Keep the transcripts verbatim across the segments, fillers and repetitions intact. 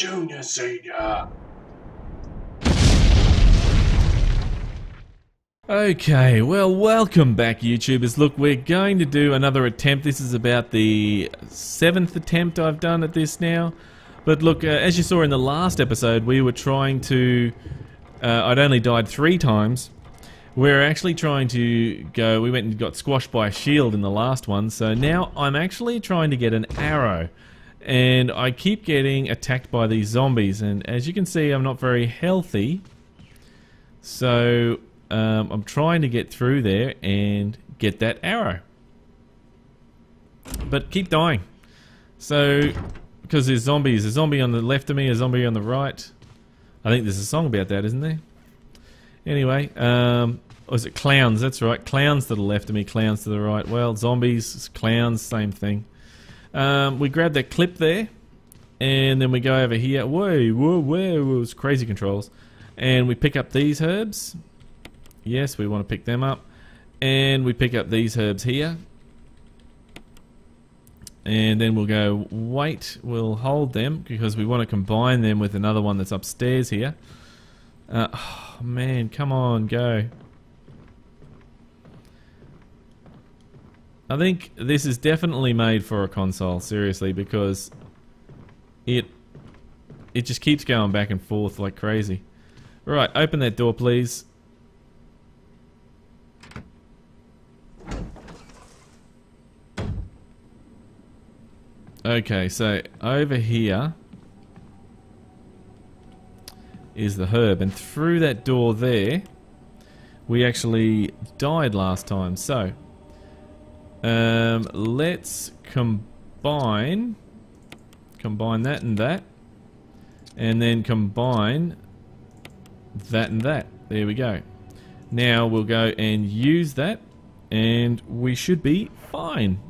Junior, senior. Okay, well, welcome back, YouTubers. Look, we're going to do another attempt. This is about the seventh attempt I've done at this now. But look, uh, as you saw in the last episode, we were trying to... Uh, I'd only died three times. We're actually trying to go... We went and got squashed by a shield in the last one. So now I'm actually trying to get an arrow. And I keep getting attacked by these zombies. And as you can see, I'm not very healthy. So... Um, I'm trying to get through there and get that arrow, but keep dying. So, because there's zombies, a zombie on the left of me, a zombie on the right. I think there's a song about that, isn't there? Anyway, um, or is it clowns? That's right, clowns to the left of me, clowns to the right. Well, zombies, clowns, same thing. Um, we grab that clip there, and then we go over here. Whoa, whoa, whoa! Whoa, it's crazy controls, and we pick up these herbs. Yes, we want to pick them up, and we pick up these herbs here, and then we'll go wait, we'll hold them because we want to combine them with another one that's upstairs here. Uh, oh man, come on, go. I think this is definitely made for a console, seriously, because it it just keeps going back and forth like crazy. Right, open that door, please. Okay, so over here is the herb, and through that door there we actually died last time, so um, let's combine combine that and that, and then combine that and that. There we go. Now we'll go and use that, and we should be fine.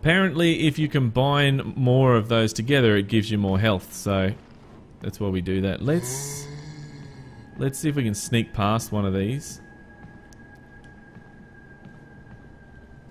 Apparently, if you combine more of those together, it gives you more health, so that's why we do that. Let's let's see if we can sneak past one of these.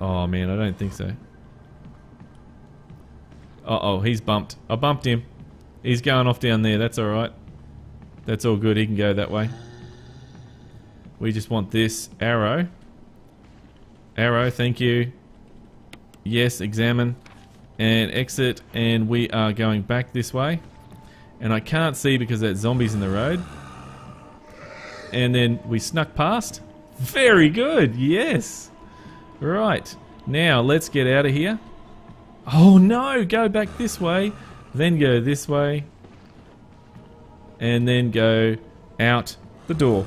Oh man, I don't think so. Uh-oh, he's bumped. I bumped him. He's going off down there, that's alright. That's all good, he can go that way. We just want this arrow. Arrow, thank you. Yes, examine and exit, and we are going back this way, and I can't see because that zombie's in the road, and then we snuck past. Very good, yes. Right, now let's get out of here. Oh no, go back this way, then go this way, and then go out the door.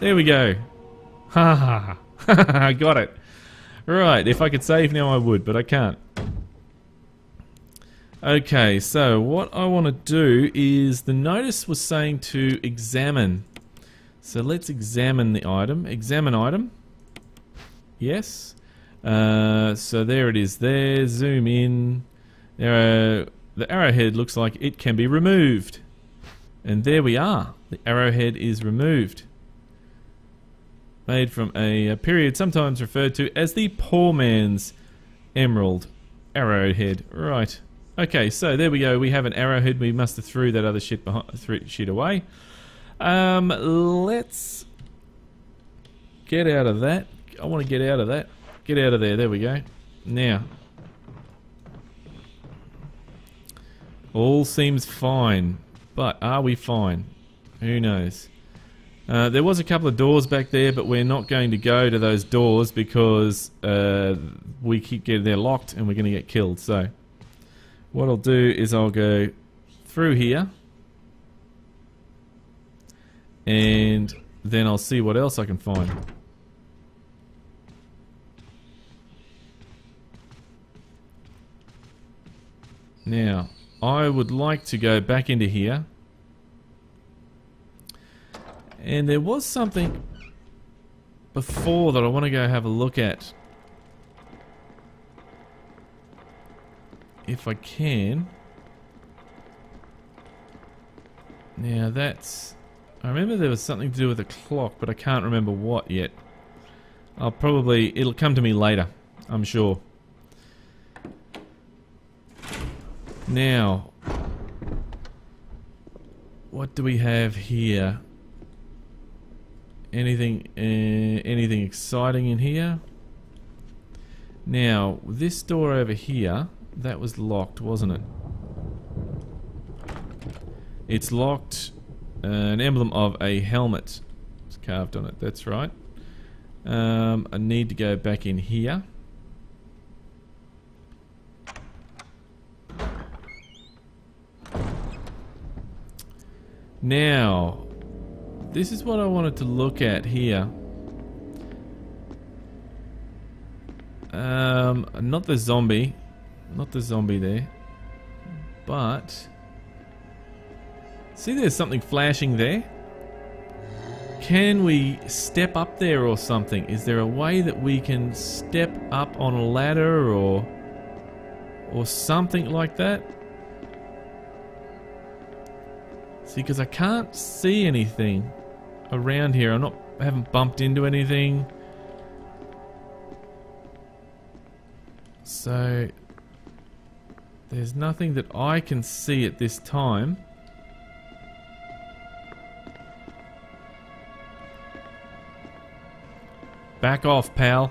There we go. Ha ha ha, got it. Right, if I could save now I would, but I can't. Okay, so what I want to do is, the notice was saying to examine. So let's examine the item. Examine item. Yes. Uh, so there it is there. Zoom in. Arrow, the arrowhead looks like it can be removed. And there we are. The arrowhead is removed. Made from a, a period sometimes referred to as the poor man's emerald arrowhead. Right. Okay, so there we go. We have an arrowhead. We must have threw that other shit behind, threw shit away. Um, let's get out of that. I want to get out of that. Get out of there. There we go. Now. All seems fine. But are we fine? Who knows? Uh, there was a couple of doors back there, but we're not going to go to those doors because uh, we keep getting they're locked and we're going to get killed. So what I'll do is I'll go through here, and then I'll see what else I can find. Now I would like to go back into here. And there was something before that I want to go have a look at. If I can. Now that's... I remember there was something to do with a clock, but I can't remember what yet. I'll probably... It'll come to me later, I'm sure. Now, What do we have here? Anything, uh, anything exciting in here? Now, this door over here, that was locked, wasn't it? It's locked. Uh, an emblem of a helmet is carved on it, that's right. Um, I need to go back in here. Now, this is what I wanted to look at here. Um, not the zombie. Not the zombie there. But... see, there's something flashing there. Can we step up there or something? Is there a way that we can step up on a ladder or... or something like that? See, because I can't see anything around here. I'm not, I haven't bumped into anything. So, there's nothing that I can see at this time. Back off, pal.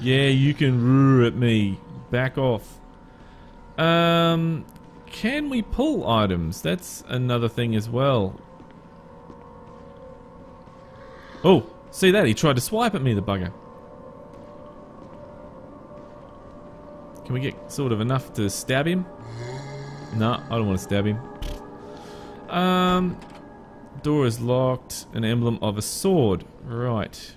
Yeah, you can roar at me. Back off. Um... Can we pull items? That's another thing as well. Oh, see that? He tried to swipe at me, the bugger. Can we get sort of enough to stab him? Nah, I don't want to stab him. Um, door is locked. An emblem of a sword. Right.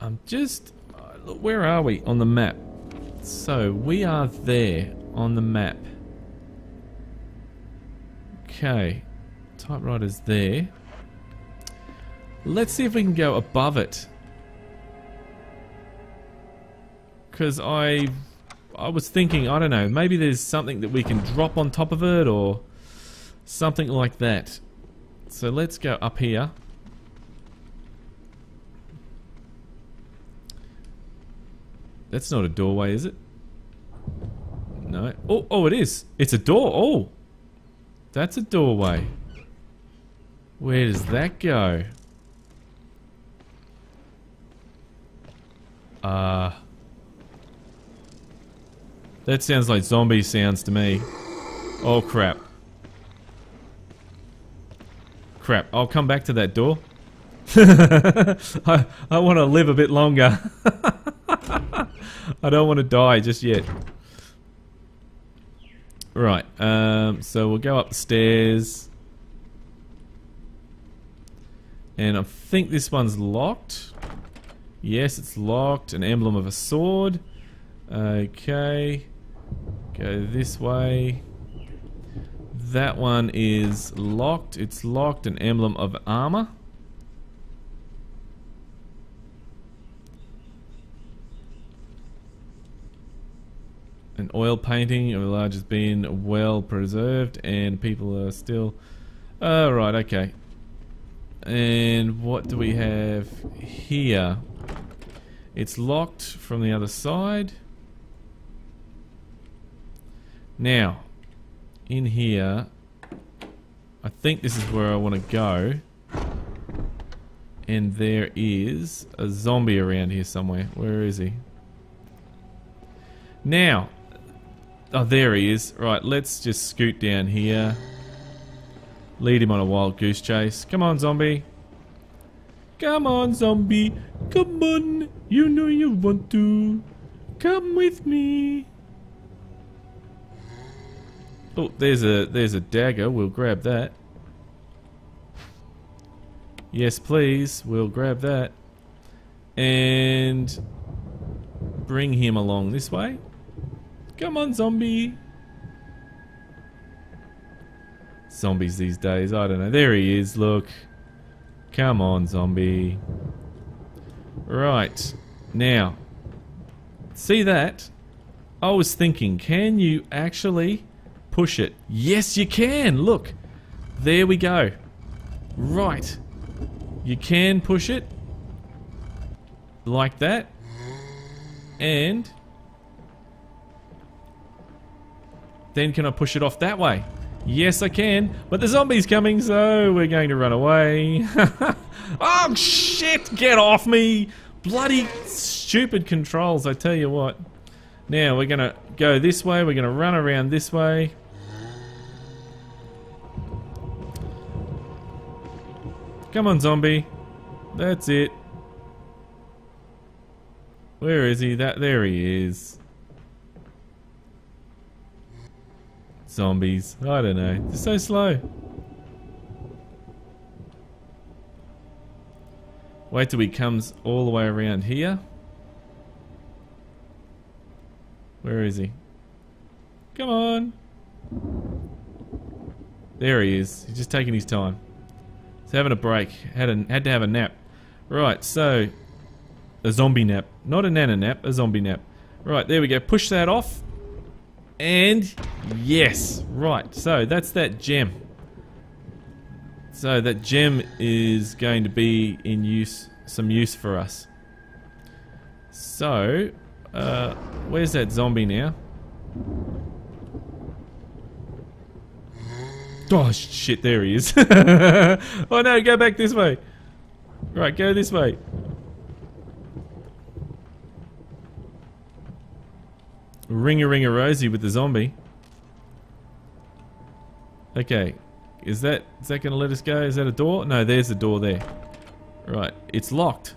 I'm just... Uh, look, where are we on the map? So, we are there on the map. Okay. Typewriter's there. Let's see if we can go above it. Because I... I was thinking, I don't know, maybe there's something that we can drop on top of it or... something like that. So, let's go up here. That's not a doorway, is it? No. Oh, oh, it is. It's a door. Oh, that's a doorway. Where does that go? Uh, that sounds like zombie sounds to me. Oh, crap. Crap. I'll come back to that door. I, I want to live a bit longer. I don't want to die just yet. Right, um, so we'll go upstairs. And I think this one's locked. Yes, it's locked. An emblem of a sword. Okay. Go this way. That one is locked. It's locked. An emblem of armor. An oil painting of the large has been well preserved and people are still... Oh, right, okay. And what do we have here? It's locked from the other side. Now, in here, I think this is where I want to go. And there is a zombie around here somewhere. Where is he? Now... oh, there he is. Right, let's just scoot down here. Lead him on a wild goose chase. Come on, zombie. Come on, zombie. Come on. You know you want to. Come with me. Oh, there's a there's a dagger. We'll grab that. Yes, please. We'll grab that. And bring him along this way. Come on, zombie. Zombies these days, I don't know. There he is, look. Come on, zombie. Right. Now. See that? I was thinking, can you actually push it? Yes, you can! Look. There we go. Right. You can push it. Like that. And... Then can I push it off that way? Yes, I can. But the zombie's coming, so we're going to run away. Oh, shit! Get off me! Bloody stupid controls, I tell you what. Now, we're going to go this way. We're going to run around this way. Come on, zombie. That's it. Where is he? That there he is. Zombies. I don't know. They're so slow. Wait till he comes all the way around here. Where is he? Come on. There he is. He's just taking his time. He's having a break. Had a, had to have a nap. Right, so... a zombie nap. Not a nana nap, a zombie nap. Right, there we go. Push that off. And... yes! Right, so that's that gem. So that gem is going to be in use, some use for us. So, uh, where's that zombie now? Oh shit, there he is. Oh no, go back this way. Right, go this way. Ring-a-ring-a-rosy with the zombie. Okay. Is that, is that going to let us go? Is that a door? No, there's a door there. Right, it's locked.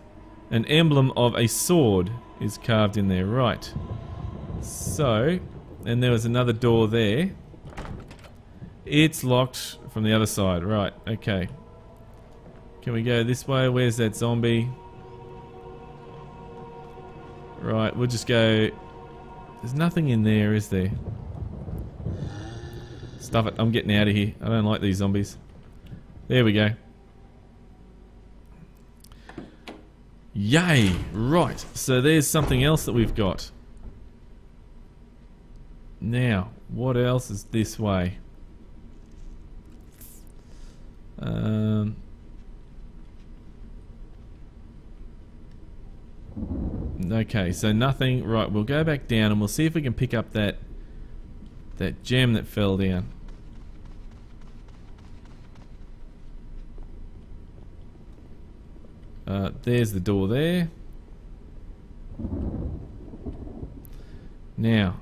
An emblem of a sword is carved in there. Right. So, and there was another door there. It's locked from the other side. Right, okay. Can we go this way? Where's that zombie? Right, we'll just go... there's nothing in there, is there? Stuff it, I'm getting out of here. I don't like these zombies. There we go. Yay! Right, so there's something else that we've got. Now, what else is this way? Um... Okay, so nothing. Right, we'll go back down and we'll see if we can pick up that that gem that fell down. Uh, there's the door there. Now,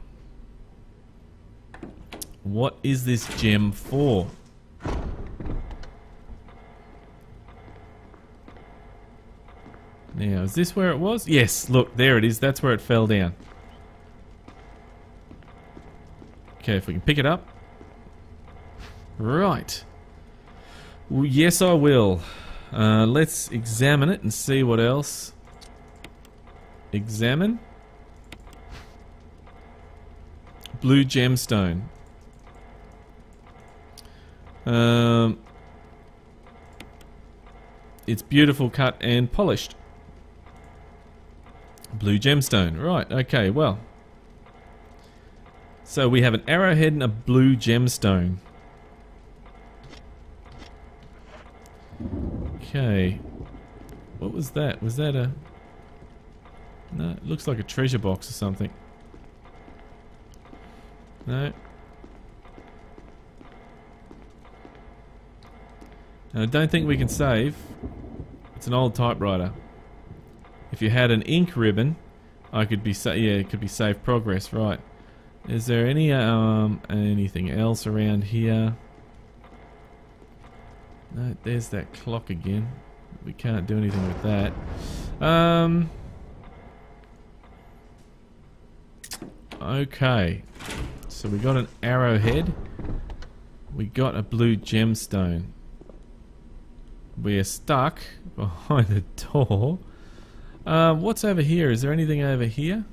what is this gem for? Now, is this where it was? Yes, look, there it is. That's where it fell down. Okay, if we can pick it up. Right. Well, yes, I will. Uh, let's examine it and see what else. Examine. Blue gemstone. Um, it's beautiful, cut and polished. Blue gemstone. Right, okay, well. So we have an arrowhead and a blue gemstone. Okay. What was that? Was that a... no, it looks like a treasure box or something. No. And I don't think we can save. It's an old typewriter. If you had an ink ribbon, I could be sa yeah, it could be save progress, right? Is there any um anything else around here? No, there's that clock again. We can't do anything with that. Um. Okay, so we got an arrowhead. We got a blue gemstone. We're stuck behind the door. Uh, what's over here? Is there anything over here?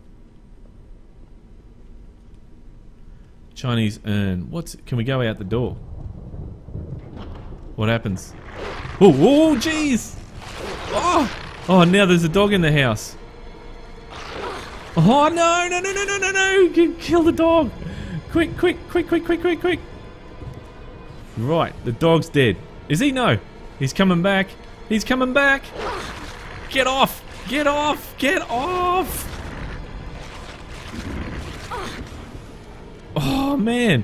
Chinese urn. What's... can we go out the door? What happens? Oh, oh, jeez! Oh! Oh, now there's a dog in the house. Oh, no, no, no, no, no, no, no! Kill the dog! Quick, quick, quick, quick, quick, quick, quick! Right, the dog's dead. Is he? No! He's coming back! He's coming back! Get off! Get off! Get off! Oh, man.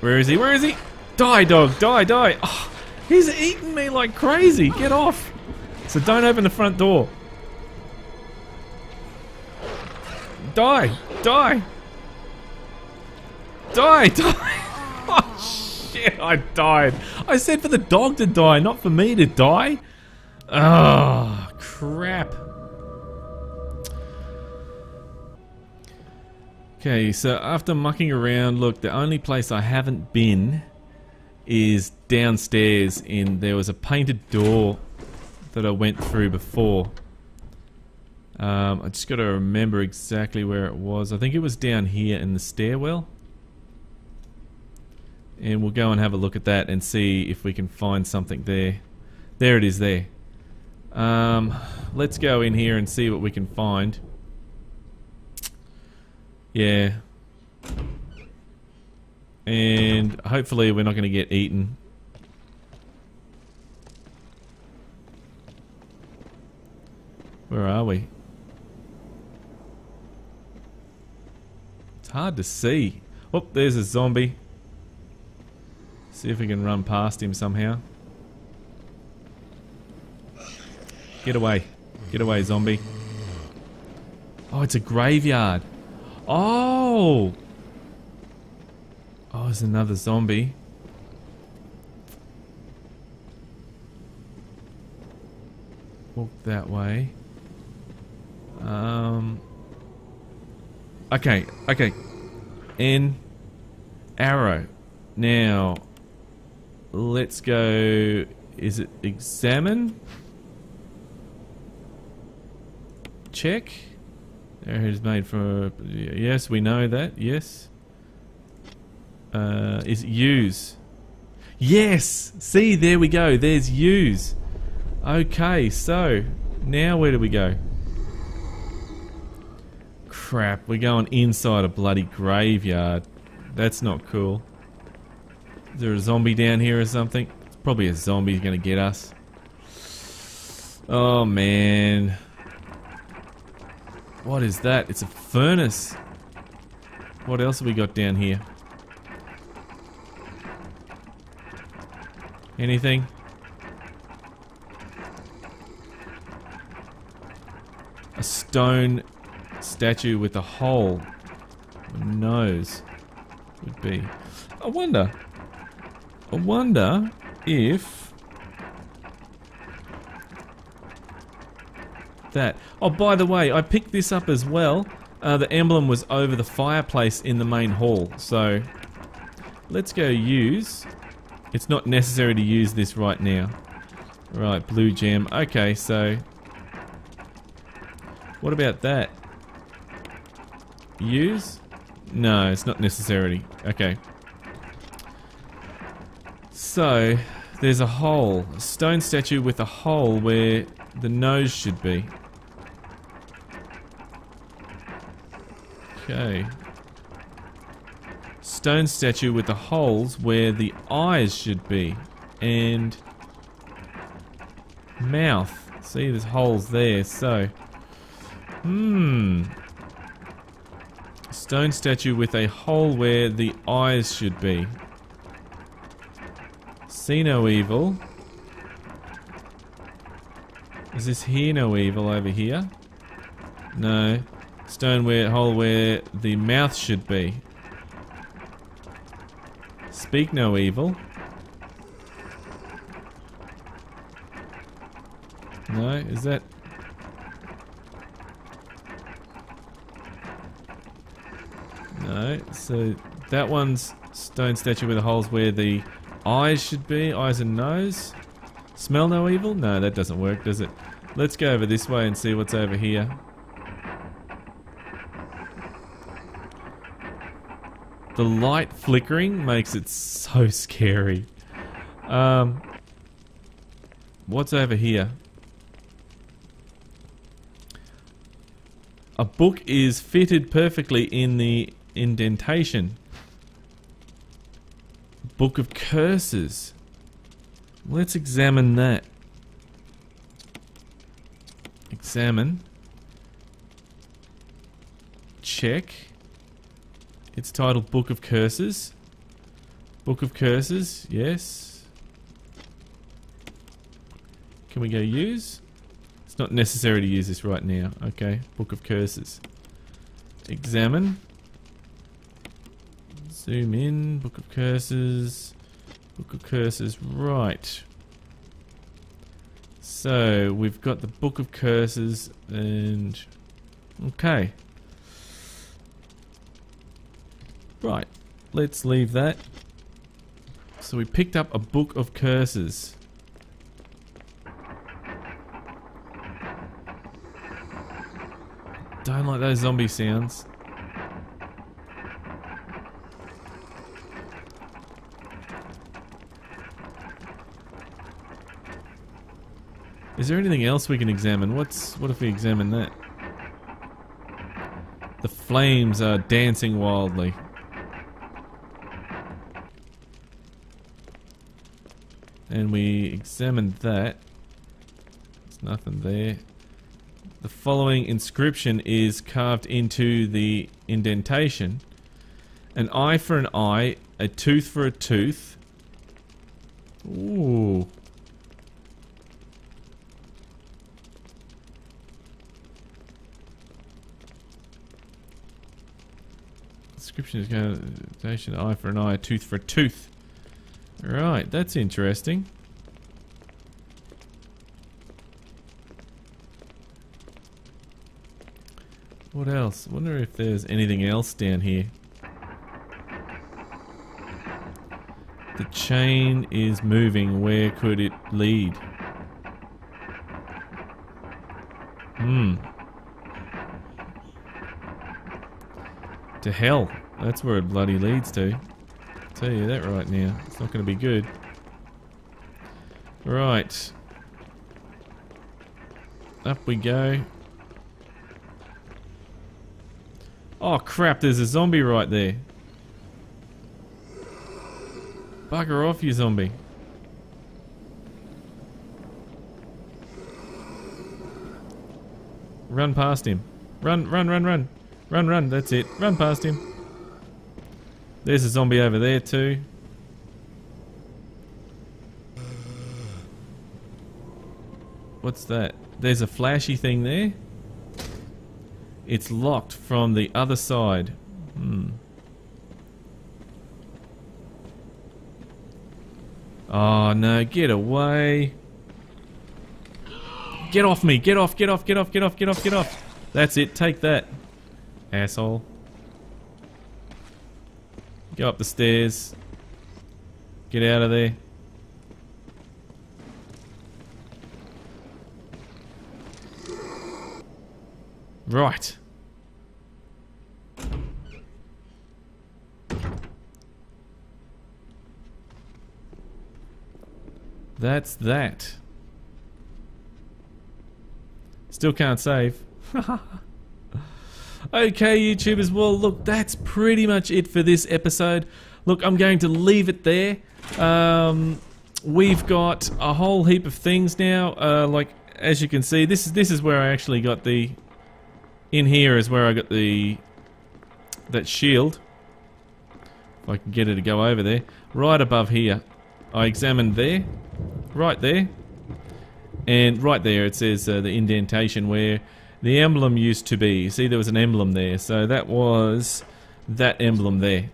Where is he? Where is he? Die, dog. Die, die. Oh, he's eating me like crazy. Get off. So don't open the front door. Die. Die. Die. Die. Oh, shit. I died. I said for the dog to die, not for me to die. Ah, oh, crap. Okay, so after mucking around, look, the only place I haven't been is downstairs. In there was a painted door that I went through before. Um, I just got to remember exactly where it was. I think it was down here in the stairwell. And we'll go and have a look at that and see if we can find something there. There it is there. Um, let's go in here and see what we can find. Yeah. And hopefully we're not going to get eaten. Where are we? It's hard to see. Oh, there's a zombie. See if we can run past him somehow. Get away. Get away, zombie. Oh, it's a graveyard. Oh! Oh, there's another zombie. Walk that way. Um... Okay, okay. In. Arrow. Now... Let's go... Is it examine? Check. Arrow is made for... Yes, we know that. Yes. Uh, is it use? Yes! See, there we go. There's use. Okay, so... Now where do we go? Crap, we're going inside a bloody graveyard. That's not cool. Is there a zombie down here or something? It's probably a zombie gonna get us. Oh man. What is that? It's a furnace. What else have we got down here? Anything? A stone statue with a hole. A nose would be. I wonder. I wonder if that. Oh, by the way, I picked this up as well. Uh, the emblem was over the fireplace in the main hall. So let's go use. It's not necessary to use this right now. Right, blue gem. Okay, so what about that? Use? No, it's not necessary. Okay. So, there's a hole. A stone statue with a hole where the nose should be. Okay. Stone statue with the holes where the eyes should be. And... mouth. See, there's holes there, so... Hmm. Stone statue with a hole where the eyes should be. See no evil. Is this hear no evil over here? No. Stone where, hole where the mouth should be. Speak no evil. No, is that... No, so that one's stone statue with the holes where the eyes should be, eyes and nose. Smell no evil? No, that doesn't work, does it? Let's go over this way and see what's over here. The light flickering makes it so scary. Um, what's over here? A book is fitted perfectly in the indentation. Book of Curses. Let's examine that. Examine. check. It's titled Book of Curses. Book of Curses, yes. Can we go use? It's not necessary to use this right now. Okay, Book of Curses. Examine. Zoom in, Book of Curses. Book of Curses, right. So, we've got the Book of Curses and... okay. Right, let's leave that. So we picked up a Book of Curses. Don't like those zombie sounds. Is there anything else we can examine? What's what if we examine that? The flames are dancing wildly. And we examined that. There's nothing there. The following inscription is carved into the indentation. An eye for an eye, a tooth for a tooth. Ooh. Inscription is going to indentation, eye for an eye, a tooth for a tooth. Right, that's interesting. What else? I wonder if there's anything else down here. The chain is moving. Where could it lead? Hmm. To hell. That's where it bloody leads to. Tell you that right now. It's not going to be good. Right. Up we go. Oh crap, there's a zombie right there. Bugger off, you zombie. Run past him. Run, run, run, run. Run, run, that's it. Run past him. There's a zombie over there too. What's that? There's a flashy thing there. It's locked from the other side. Hmm. Oh no, get away. Get off me, get off, get off, get off, get off, get off, get off. That's it, take that. Asshole. Go up the stairs. Get out of there. Right. That's that. Still can't save. Okay, YouTubers, well, look, that's pretty much it for this episode. Look, I'm going to leave it there. Um, we've got a whole heap of things now. Uh, like, as you can see, this is this is where I actually got the... in here is where I got the... that shield. If I can get it to go over there. Right above here. I examined there. Right there. And right there it says uh, the indentation where... the emblem used to be. You see, there was an emblem there. So that was that emblem there.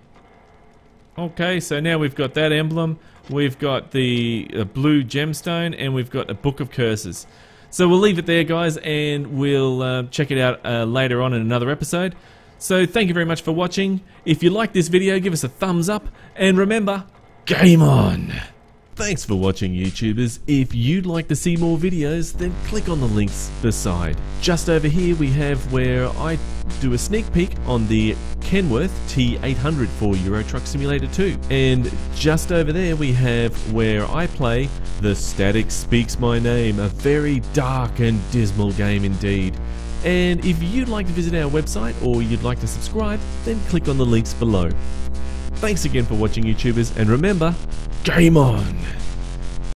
Okay, so now we've got that emblem. We've got the uh, blue gemstone. And we've got a Book of Curses. So we'll leave it there, guys. And we'll uh, check it out uh, later on in another episode. So thank you very much for watching. If you like this video, give us a thumbs up. And remember, game on! Thanks for watching, YouTubers. If you'd like to see more videos, then click on the links beside. Just over here we have where I do a sneak peek on the Kenworth T eight hundred for Euro Truck Simulator two. And just over there we have where I play The Static Speaks My Name, a very dark and dismal game indeed. And if you'd like to visit our website or you'd like to subscribe, then click on the links below. Thanks again for watching, YouTubers, and remember, game on!